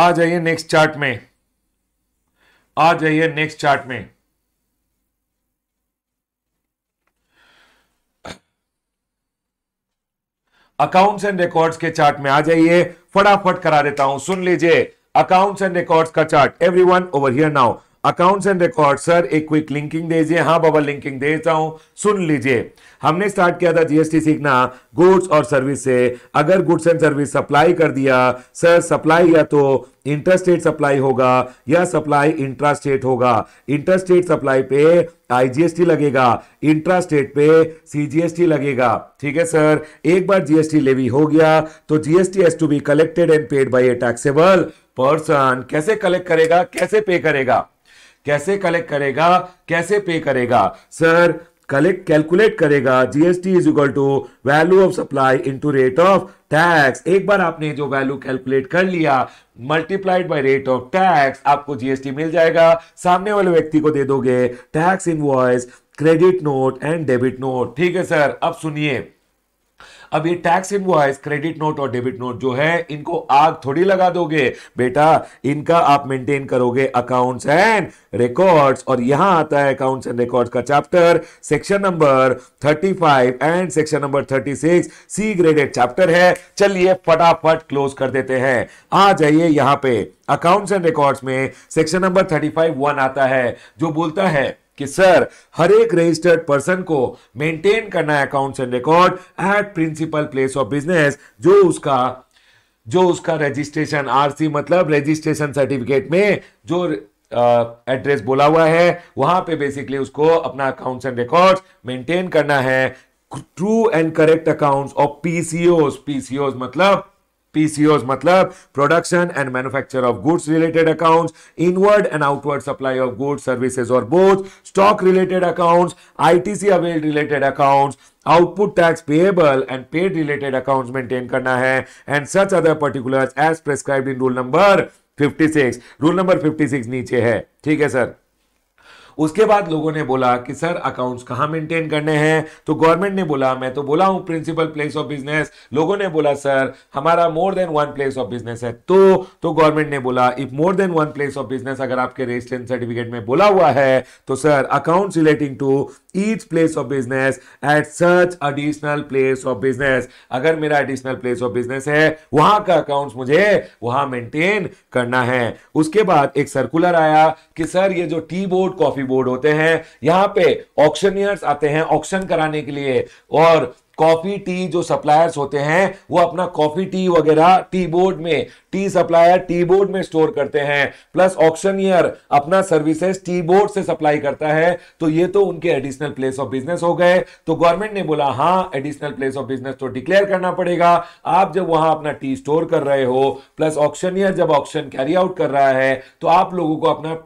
आ जाइए next chart में, आ जाइए नेक्स्ट चार्ट में। अकाउंट्स एंड रिकॉर्ड्स के चार्ट में आ जाइए, फटाफट करा देता हूं, सुन लीजिए अकाउंट्स एंड रिकॉर्ड्स का chart. Everyone over here now, accounts and record. Sir एक क्विक लिंकिंग दीजिए। हाँ बाबा लिंकिंग देता हूं, सुन लीजिए। हमने स्टार्ट किया था जीएसटी सीखना गुड्स और सर्विस से। अगर गुड्स एंड सर्विस सप्लाई कर दिया सर, सप्लाई या तो इंटरस्टेट सप्लाई होगा या सप्लाई इंट्रास्टेट होगा। इंटरस्टेट सप्लाई पे आईजीएसटी लगेगा, इंट्रास्टेट पे सीजीएसटी लगेगा। ठीक है सर, एक बार जीएसटी लेवी हो गया तो GST has to be collected and paid by a taxable person. कैसे कलेक्ट करेगा, कैसे पे करेगा, कैसे कलेक्ट करेगा, कैसे पे करेगा सर? कलेक्ट कैलकुलेट करेगा GST is equal to value of supply into rate of tax. एक बार आपने जो वैल्यू कैलकुलेट कर लिया multiplied by rate of tax, आपको जीएसटी मिल जाएगा। सामने वाले व्यक्ति को दे दोगे tax invoice, credit note and debit note. ठीक है सर, अब सुनिए, अब ये टैक्स इनवॉइस, क्रेडिट नोट और डेबिट नोट जो है, इनको आग थोड़ी लगा दोगे बेटा, इनका आप मेंटेन करोगे अकाउंट्स एंड रिकॉर्ड्स। और यहां आता है अकाउंट्स एंड रिकॉर्ड्स का chapter, section number 35 and section number 36, C graded chapter है। चलिए फटाफट क्लोज कर देते हैं। आ जाइए यहां पे अकाउंट्स एंड रिकॉर्ड्स में सेक्शन नंबर 35(1) आता है, जो बोलता है कि सर हर एक रजिस्टर्ड पर्सन को मेंटेन करना है accounts and record at principal place of business, जो उसका रजिस्ट्रेशन, आरसी मतलब रजिस्ट्रेशन सर्टिफिकेट में जो एड्रेस बोला हुआ है वहां पे बेसिकली उसको अपना अकाउंट्स एंड रिकॉर्ड मेंटेन करना है। True and correct accounts of PCOS, PCOS मतलब production and manufacture of goods related accounts, inward and outward supply of goods services और both, stock related accounts, ITC avail related accounts, output tax payable and paid related accounts maintain करना है and such other particulars as prescribed in rule number 56। Rule number 56 नीचे है। ठीक है sir, उसके बाद लोगों ने बोला कि सर अकाउंट्स कहाँ मेंटेन करने हैं, तो गवर्नमेंट ने बोला, मैं तो बोला हूं प्रिंसिपल प्लेस ऑफ बिजनेस। लोगों ने बोला सर हमारा more than one place of business है, तो गवर्नमेंट ने बोला if more than one place of business अगर आपके रजिस्ट्रेशन सर्टिफिकेट में बोला हुआ है तो sir accounts relating to each place of business at such additional place of business. अगर मेरा एडिशनल प्लेस ऑफ बिजनेस है वहां का अकाउंट्स मुझे वहां मेंटेन करना है। उसके बाद एक सर्कुलर आया कि सर ये जो टी बोर्ड, कॉफी बोर्ड होते हैं, यहां पे ऑक्शनियर्स आते हैं ऑक्शन कराने के लिए, और कॉफी टी जो सप्लायर्स होते हैं वो अपना कॉफी टी वगैरह टी बोर्ड में, टी सप्लायर टी बोर्ड में स्टोर करते हैं, प्लस ऑक्शनियर अपना सर्विसेज टी बोर्ड से सप्लाई करता है। तो ये तो उनके एडिशनल प्लेस ऑफ बिजनेस हो गए। तो गवर्नमेंट ने बोला हाँ एडिशनल प्लेस ऑफ बिजनेस तो डिक्लेयर करना पड़ेगा। आप जब वहां अपना टी स्टोर कर रहे हो, प्लस ऑक्शनियर जब ऑक्शन कैरी आउट कर रहा है, तो आप लोगों को अपना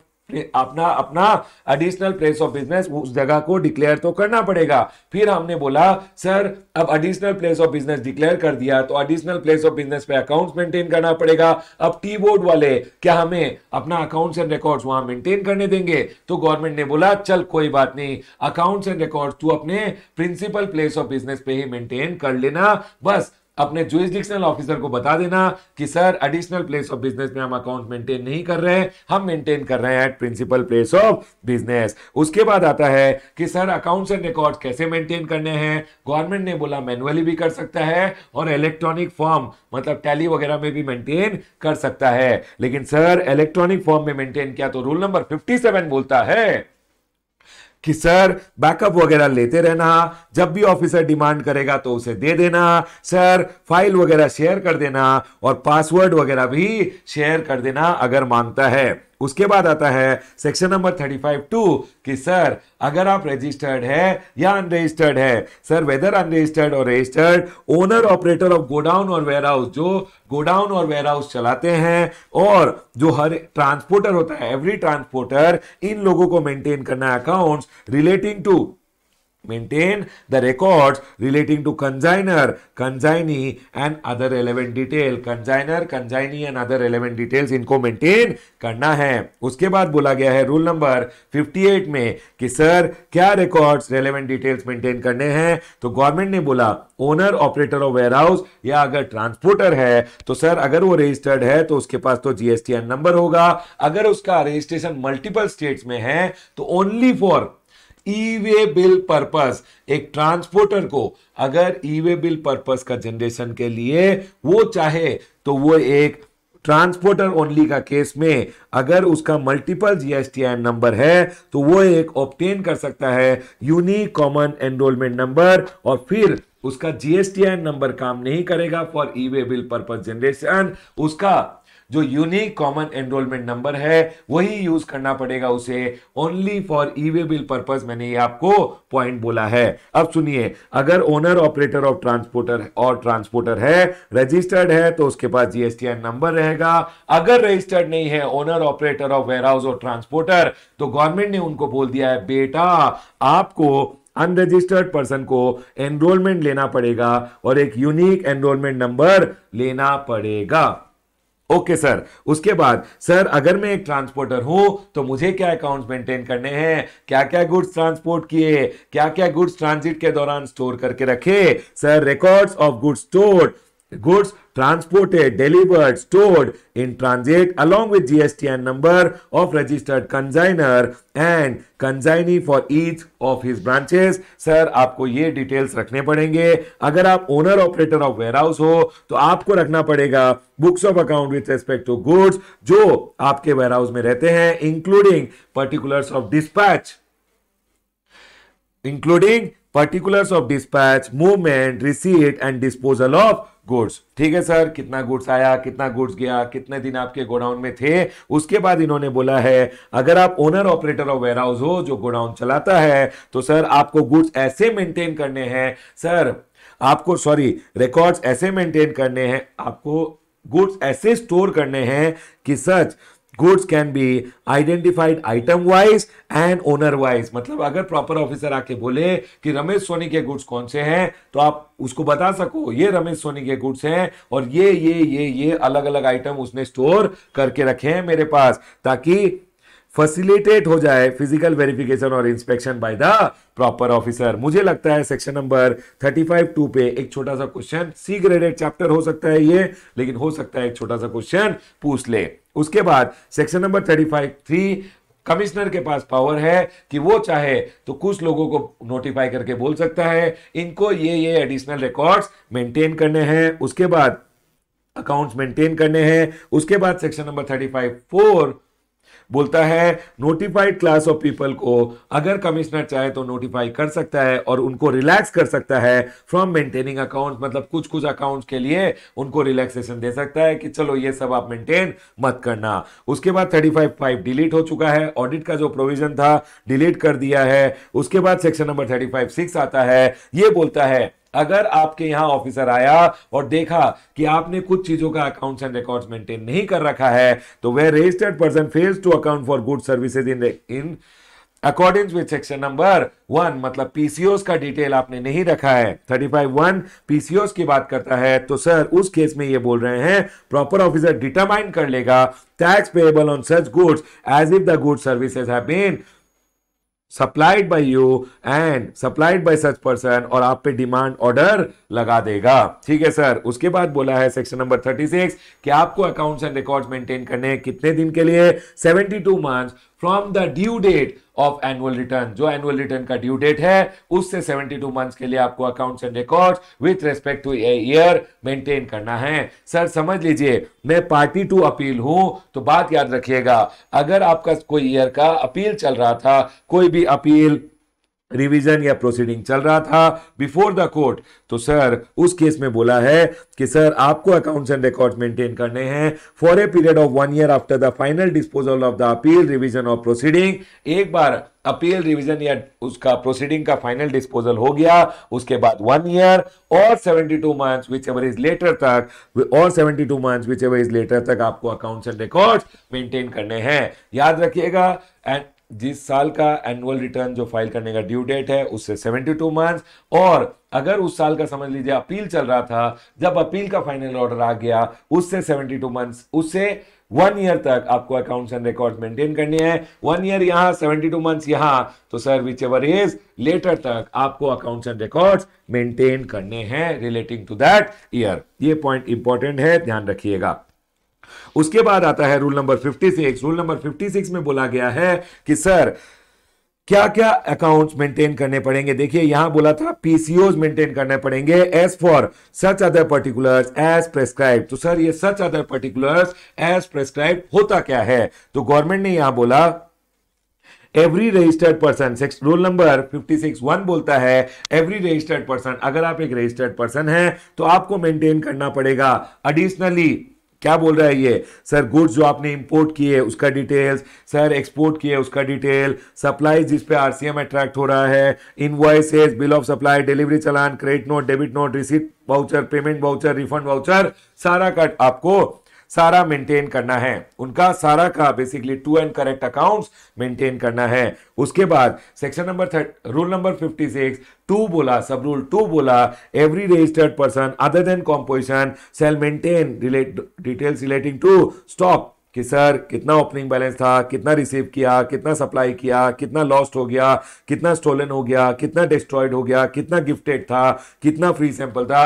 एडिशनल प्लेस ऑफ बिजनेस उस जगह को डिक्लेयर तो करना पड़ेगा। फिर हमने बोला सर अब additional place of business declare कर दिया तो एडिशनल प्लेस ऑफ बिजनेस पे अकाउंट्स मेंटेन करना पड़ेगा। अब टी बोर्ड वाले क्या हमें अपना अकाउंट्स एंड रिकॉर्ड्स वहां मेंटेन करने देंगे? तो गवर्नमेंट ने बोला चल कोई बात नहीं, अकाउंट्स एंड रिकॉर्ड्स तू अपने प्रिंसिपल प्लेस ऑफ बिजनेस पे ही मेंटेन कर लेना। बस अपने जुरिसडिक्शनल ऑफिसर को बता देना कि sir additional place of business में हम अकाउंट मेंटेन नहीं कर रहे हैं, हम मेंटेन कर रहे हैं at principal place of business. उसके बाद आता है कि सर अकाउंट्स एंड रिकॉर्ड्स कैसे मेंटेन करने हैं? गवर्नमेंट ने बोला मैनुअली भी कर सकता है और इलेक्ट्रॉनिक फॉर्म मतलब टैली वगैरह में भी मेंटेन कर सकता है। लेकिन सर इलेक्ट्रॉनिक फॉर्म में मेंटेन किया तो रूल नंबर 57 बोलता है कि सर बैकअप वगैरह लेते रहना, जब भी ऑफिसर डिमांड करेगा तो उसे दे देना। सर फाइल वगैरह शेयर कर देना और पासवर्ड वगैरह भी शेयर कर देना अगर मांगता है। उसके बाद आता है सेक्शन नंबर 35(2) कि सर अगर आप रजिस्टर्ड है या अनरजिस्टर्ड है, सर वेदर अनरजिस्टर्ड और registered owner operator of godown और वेयरहाउस, जो गोडाउन और वेयरहाउस चलाते हैं, और जो हर ट्रांसपोर्टर होता है, एवरी ट्रांसपोर्टर, इन लोगों को मेंटेन करना है accounts relating to Maintain the records relating to consigner, consignee and other relevant detail. Consigner, consignee and other relevant details इनको maintain करना है. उसके बाद बोला गया है rule number 58 में कि सर क्या records relevant details maintain करने हैं, तो government ने बोला owner, operator of warehouse या अगर transporter है तो सर अगर वो registered है तो उसके पास तो GSTIN number होगा. अगर उसका registration multiple states में है तो only for e way bill purpose, एक ट्रांसपोर्टर को अगर ई-वे बिल पर्पस का जनरेशन के लिए वो चाहे तो वो एक ट्रांसपोर्टर ओनली का केस में अगर उसका मल्टीपल जीएसटीआईएन नंबर है तो वो एक ऑब्टेन कर सकता है यूनिक कॉमन एनरोलमेंट नंबर, और फिर उसका जीएसटीआईएन नंबर काम नहीं करेगा for e way bill purpose generation. उसका जो यूनिक कॉमन एनरोलमेंट नंबर है वही यूज करना पड़ेगा उसे only for e way bill purpose. मैंने ये आपको पॉइंट बोला है. अब सुनिए, अगर ओनर ऑपरेटर ऑफ ट्रांसपोर्टर और ट्रांसपोर्टर है, रजिस्टर्ड है तो उसके पास जीएसटीआईएन नंबर रहेगा. अगर रजिस्टर्ड नहीं है ओनर ऑपरेटर ऑफ वेयरहाउस और ट्रांसपोर्टर तो गवर्नमेंट ने उनको बोल दिया है बेटा आपको अनरजिस्टर्ड पर्सन को एनरोलमेंट लेना पड़ेगा और एक यूनिक एनरोलमेंट नंबर लेना पड़ेगा. Okay sir. उसके बाद सर अगर मैं एक ट्रांसपोर्टर हूं तो मुझे क्या अकाउंट्स मेंटेन करने हैं, क्या क्या गुड्स ट्रांसपोर्ट किए, क्या क्या गुड्स ट्रांजिट के दौरान स्टोर करके रखे. Sir records of goods stored, goods transported, delivered, stored in transit along with GSTIN number of registered consignor and consignee for each of his branches. Sir आपको ये details रखने पड़ेंगे. अगर आप ओनर ऑपरेटर ऑफ वेयरहाउस हो तो आपको रखना पड़ेगा books of account with respect to goods जो आपके वेयरहाउस में रहते हैं, including particulars of dispatch, movement, receipt and disposal of goods. ठीक है सर, कितना गुड्स आया, कितना गुड्स गया, कितने दिन आपके गोडाउन में थे. उसके बाद इन्होंने बोला है अगर आप ओनर ऑपरेटर ऑफ वेयरहाउस हो जो गोडाउन चलाता है तो सर आपको गुड्स ऐसे मेंटेन करने हैं, सर आपको रिकॉर्ड्स ऐसे मेंटेन करने हैं, आपको गुड्स ऐसे स्टोर करने हैं कि such goods can be identified item wise and owner wise. मतलब अगर प्रॉपर ऑफिसर आके बोले कि रमेश सोनी के गुड्स कौन से हैं तो आप उसको बता सको ये रमेश सोनी के गुड्स हैं और ये ये ये ये अलग अलग आइटम उसने स्टोर करके रखे हैं मेरे पास, ताकि फैसिलिटेट हो जाए फिजिकल वेरिफिकेशन और inspection by the proper officer. मुझे लगता है सेक्शन नंबर 35(2) पे एक छोटा सा क्वेश्चन, सी ग्रेडेड चैप्टर हो सकता है ये, लेकिन हो सकता है एक छोटा सा क्वेश्चन पूछ ले. उसके बाद सेक्शन नंबर 35(3) कमिश्नर के पास पावर है कि वो चाहे तो कुछ लोगों को नोटिफाई करके बोल सकता है इनको ये एडिशनल रिकॉर्ड्स मेंटेन करने हैं, उसके बाद अकाउंट्स मेंटेन करने हैं. उसके बाद सेक्शन नंबर 35(4) बोलता है नोटिफाइड क्लास ऑफ पीपल को अगर कमिश्नर चाहे तो नोटिफाई कर सकता है और उनको रिलैक्स कर सकता है फ्रॉम मेंटेनिंग अकाउंट्स. मतलब कुछ कुछ अकाउंट्स के लिए उनको रिलैक्सेशन दे सकता है कि चलो ये सब आप मेंटेन मत करना. उसके बाद 35(5) डिलीट हो चुका है, ऑडिट का जो प्रोविजन था डिलीट कर दिया है. उसके बाद सेक्शन नंबर 35(6) आता है, ये बोलता है अगर आपके यहां ऑफिसर आया और देखा कि आपने कुछ चीजों का अकाउंट्स एंड रिकॉर्ड्स मेंटेन नहीं कर रखा है तो वे registered person fails to account for good services in according with section number 1. मतलब पीसीओएस का डिटेल आपने नहीं रखा है. 35(1) पीसीओएस की बात करता है तो सर उस केस में ये बोल रहे हैं प्रॉपर ऑफिसर डिटरमाइन कर लेगा tax payable on such goods as if the good services have been supplied by you and supplied by such person, और आप पे डिमांड ऑर्डर लगा देगा. ठीक है सर. उसके बाद बोला है सेक्शन नंबर 36 कि आपको अकाउंट्स एंड रिकॉर्ड्स मेंटेन करने हैं कितने दिन के लिए, 72 months from the due date of annual return. जो एनुअल रिटर्न का ड्यू डेट है उससे 72 मंथ्स के लिए आपको accounts and records with respect to year maintain करना है. सर समझ लीजिए मैं पार्टी टू अपील हूं तो बात याद रखिएगा अगर आपका कोई ईयर का अपील चल रहा था, कोई भी अपील रिवीजन या प्रोसीडिंग चल रहा था बिफोर द कोर्ट, तो सर उस केस में बोला है कि सर आपको अकाउंट्स एंड रिकॉर्ड्स मेंटेन करने हैं for a period of 1 year after the final disposal of the appeal, revision और प्रोसीडिंग. एक बार अपील, रिवीजन या उसका प्रोसीडिंग का फाइनल डिस्पोजल हो गया उसके बाद 1 ईयर और 72 months whichever is later तक, और 72 months whichever is later तक आपको अकाउंट्स एंड रिकॉर्ड्स मेंटेन करने हैं. याद रखिएगा एंड जिस साल का एनुअल रिटर्न जो फाइल करने का ड्यू डेट है उससे 72 मंथ्स, और अगर उस साल का समझ लीजिए अपील चल रहा था, जब अपील का फाइनल ऑर्डर आ गया उससे 72 मंथ्स, उससे 1 ईयर तक आपको अकाउंट्स एंड रिकॉर्ड्स मेंटेन करने हैं। 1 ईयर यहाँ, 72 मंथ्स यहाँ, तो sir whichever is later तक आपको अकाउंट्स एंड रिकॉर्ड्स मेंटेन करने हैं रिलेटिंग टू दैट ईयर। ये पॉइंट इंपॉर्टेंट है, ध्यान रखिएगा। उसके बाद आता है रूल नंबर 56। रूल नंबर 56 में बोला गया है कि सर क्या क्या अकाउंट्स मेंटेन करने पड़ेंगे। देखिए यहां बोला था पीसीओज मेंटेन करने पड़ेंगे as for such other particulars as prescribe. तो सर ये such other particulars as prescribe होता क्या है, तो गवर्नमेंट ने यहां बोला every registered person, rule number 56(1) बोलता है एवरी रजिस्टर्ड पर्सन, अगर आप एक रजिस्टर्ड पर्सन है तो आपको मेंटेन करना पड़ेगा। एडिशनली क्या बोल रहा है ये, सर गुड्स जो आपने इंपोर्ट किए उसका डिटेल्स, सर एक्सपोर्ट किए उसका डिटेल, सप्लाई जिस पे आरसीएम अट्रैक्ट हो रहा है, invoices, bill of supply, delivery challan, credit note, debit note, receipt voucher, payment voucher, refund voucher, सारा कट आपको सारा मेंटेन करना है, उनका सारा का basically true and correct accounts maintain करना है। उसके बाद सेक्शन नंबर 3, रूल नंबर 56(2) बोला, सब रूल 2 बोला every registered person other than composition shall maintain details relating to stock, कि सर कितना ओपनिंग बैलेंस था, कितना रिसीव किया, कितना सप्लाई किया, कितना लॉस्ट हो गया, कितना स्टोलन हो गया, कितना डिस्ट्रॉयड हो गया, कितना गिफ्टेड था, कितना फ्री सैंपल था,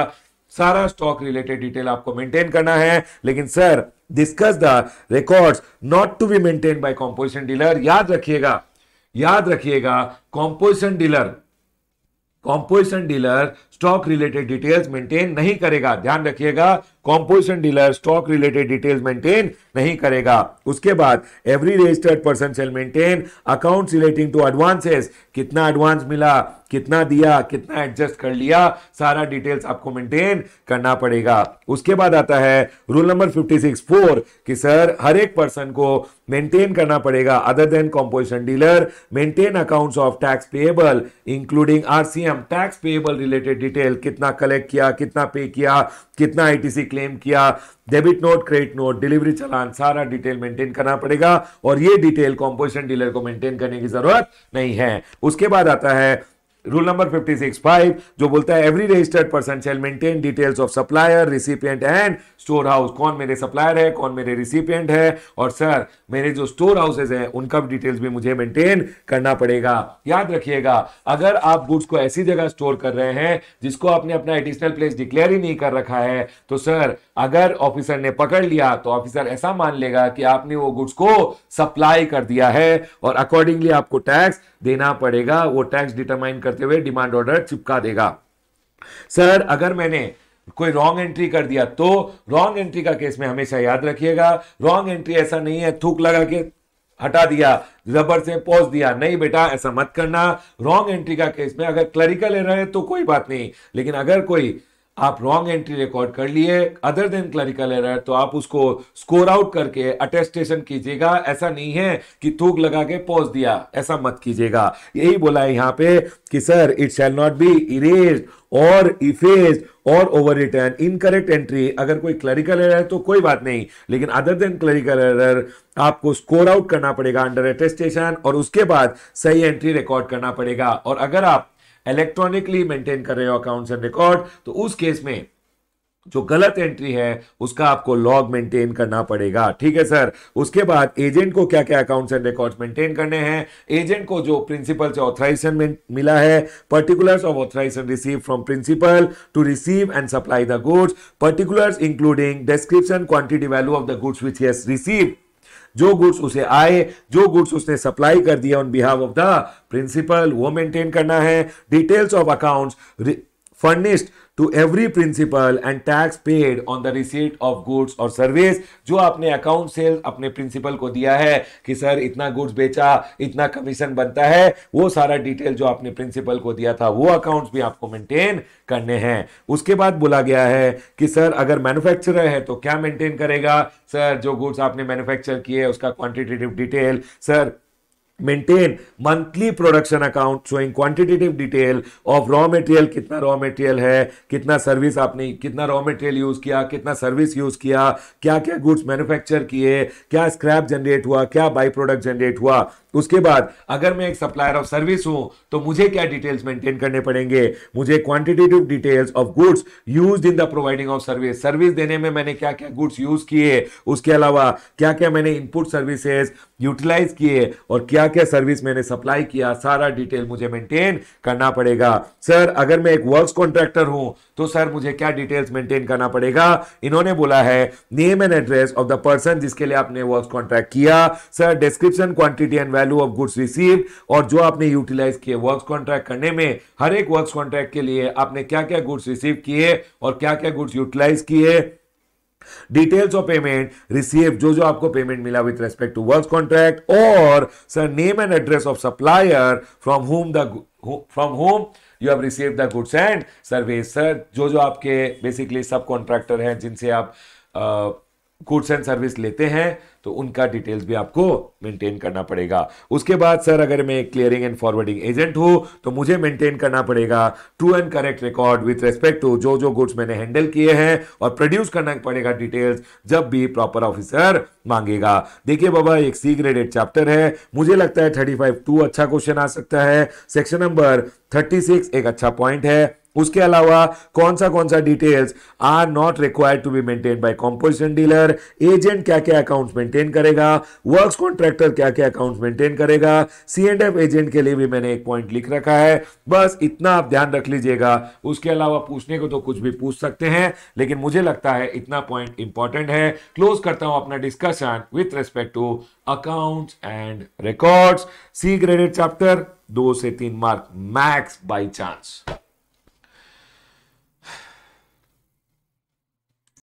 सारा स्टॉक रिलेटेड डिटेल आपको मेंटेन करना है। लेकिन sir discuss the records not to be maintain by composition dealer. याद रखिएगा composition dealer stock related details maintain नहीं करेगा। ध्यान रखिएगा composition dealer stock related details maintain नहीं करेगा। उसके बाद every registered person shall maintain accounts relating to advances, कितना एडवांस मिला, कितना दिया, कितना एडजस्ट कर लिया, सारा डिटेल्स आपको मेंटेन करना पड़ेगा। उसके बाद आता है रूल नंबर 56(4) कि सर हर एक पर्सन को मेंटेन करना पड़ेगा other than composition dealer maintain accounts of tax payable including RCM, tax payable related detail, कितना कलेक्ट किया, कितना पे किया, कितना आईटीसी क्लेम किया, debit note, credit note, delivery challan, सारा डिटेल मेंटेन करना पड़ेगा, और ये डिटेल कंपोजिशन डीलर को मेंटेन करने की जरूरत नहीं है। उसके बाद आता है रूल नंबर 56(5) जो बोलता है every registered person shall maintain details of supplier, recipient and store house, कौन मेरे सप्लायर है, कौन मेरे रिसिपिएंट है, और सर मेरे जो स्टोर हाउसेज हैं उनका डिटेल्स भी मुझे मेंटेन करना पड़ेगा। याद रखिएगा अगर आप गुड्स को ऐसी जगह स्टोर कर रहे हैं जिसको आपने अपना एडिशनल प्लेस डिक्लेयर ही नहीं कर रखा है, तो सर अगर ऑफिसर ने पकड़ लिया तो ऑफिसर ऐसा मान लेगा कि आपने वो गुड्स को सप्लाई कर दिया है, और अकॉर्डिंगली आपको टैक्स देना पड़ेगा। वो टैक्स डिटरमाइन करते हुए डिमांड ऑर्डर चिपका देगा। सर अगर मैंने कोई रॉन्ग एंट्री कर दिया, तो रॉन्ग एंट्री का केस में हमेशा याद रखिएगा रॉन्ग एंट्री ऐसा नहीं है थूक लगा के हटा दिया, रबर से पोंछ दिया, नहीं बेटा ऐसा मत करना। रॉन्ग एंट्री का केस में अगर क्लरिकल एरर है तो कोई बात नहीं, लेकिन अगर कोई आप रॉन्ग एंट्री रिकॉर्ड कर लिए अदर देन क्लरिकल एरर, तो आप उसको स्कोर आउट करके अटेस्टेशन कीजिएगा। ऐसा नहीं है कि थूक लगा के पोस्ट दिया, ऐसा मत कीजिएगा। यही बोला है यहाँ पे कि sir it shall not be erased और इफेज्ड और ओवर रिटर्न इनकरेक्ट एंट्री, अगर कोई क्लरिकल एरर है तो कोई बात नहीं, लेकिन अदर देन क्लरिकल एरर आपको स्कोर आउट करना पड़ेगा अंडर अटेस्टेशन, और उसके बाद सही एंट्री रिकॉर्ड करना पड़ेगा। और अगर आप इलेक्ट्रॉनिकली मेंटेन कर रहे हो अकाउंट्स एंड रिकॉर्ड, तो उस केस में जो गलत एंट्री है उसका आपको लॉग मेंटेन करना पड़ेगा। ठीक है सर। उसके बाद एजेंट को क्या क्या अकाउंट्स एंड रिकॉर्ड्स मेंटेन करने हैं, एजेंट को जो प्रिंसिपल से ऑथराइजेशन मिला है, particulars of authorisation receive from principal to receive and supply the goods, particulars including description, quantity, value of the goods which he has received, जो goods उसे आए, जो गुड्स उसने सप्लाई कर दिया on behalf of the principal, वो maintain करना है। Details of accounts furnished to every principal and tax paid on the receipt of goods और सर्विस, जो आपने अकाउंट सेल अपने प्रिंसिपल को दिया है कि सर इतना गुड्स बेचा, इतना कमीशन बनता है, वो सारा डिटेल जो आपने प्रिंसिपल को दिया था वो अकाउंट्स भी आपको मेंटेन करने हैं। उसके बाद बोला गया है कि सर अगर मैन्युफैक्चरर है तो क्या मेंटेन करेगा, सर जो गुड्स आपने मैन्युफैक्चर किए उसका quantitative detail, sir Maintain monthly production account showing quantitative detail of raw material है, कितना सर्विस आपने, कितना रॉ मटेरियल यूज किया, कितना सर्विस यूज किया, क्या क्या गुड्स मैन्युफैक्चर किए, क्या स्क्रैप जनरेट हुआ, क्या बाई प्रोडक्ट जनरेट हुआ। उसके बाद अगर मैं एक सप्लायर ऑफ सर्विस हूं तो मुझे क्या डिटेल्स मेंटेन करने पड़ेंगे, मुझे quantitative details of goods used in the providing of service, service देने में मैंने क्या क्या गुड्स यूज किए, उसके अलावा क्या क्या मैंने इनपुट सर्विसेज यूटिलाइज किए और क्या क्या सर्विस मैंने सप्लाई किया, सारा डिटेल मुझे मेंटेन करना पड़ेगा। सर अगर मैं एक वर्क्स कॉन्ट्रैक्टर हूं तो सर मुझे क्या डिटेल्स मेंटेन करना पड़ेगा, इन्होंने बोला है name and address of the person जिसके लिए आपने वर्क्स कॉन्ट्रैक्ट किया, sir description quantity and value of goods received, और जो आपने यूटिलाइज किए वर्क्स कॉन्ट्रैक्ट करने में, हर एक वर्क्स कॉन्ट्रैक्ट के लिए आपने क्या क्या गुड्स रिसीव किए और क्या क्या गुड्स यूटिलाइज किए, डिटेल्स ऑफ पेमेंट रिसीव, जो जो आपको पेमेंट मिला with respect to works contract, और sir name and address of supplier from whom you have received the goods and service, sir जो जो आपके बेसिकली सब कॉन्ट्रैक्टर हैं जिनसे आप गुड्स एंड सर्विस लेते हैं तो उनका डिटेल्स भी आपको मेंटेन करना पड़ेगा। उसके बाद सर अगर मैं एक क्लियरिंग एंड फॉरवर्डिंग एजेंट हूं तो मुझे मेंटेन करना पड़ेगा true and correct record with respect to जो जो गुड्स मैंने हैंडल किए हैं, और प्रोड्यूस करना पड़ेगा डिटेल्स जब भी प्रॉपर ऑफिसर मांगेगा। देखिए बाबा एक सी ग्रेडेड चैप्टर है, मुझे लगता है 35(2) अच्छा क्वेश्चन आ सकता है, सेक्शन नंबर 36 एक अच्छा पॉइंट है। उसके अलावा कौन सा details are not required to be maintain by composition dealer, agent क्या क्या अकाउंट्स मेंटेन करेगा, वर्क्स कॉन्ट्रैक्टर क्या क्या अकाउंट्स मेंटेन करेगा, सी एंड एफ एजेंट के लिए भी मैंने एक पॉइंट लिख रखा है, बस इतना आप ध्यान रख लीजिएगा। उसके अलावा पूछने को तो कुछ भी पूछ सकते हैं लेकिन मुझे लगता है इतना पॉइंट इंपॉर्टेंट है। क्लोज करता हूं अपना discussion with respect to accounts and records, C graded chapter 2 से 3 मार्क मैक्स बाई चांस।